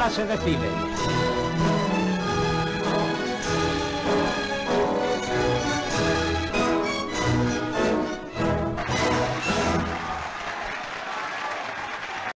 sala se decide.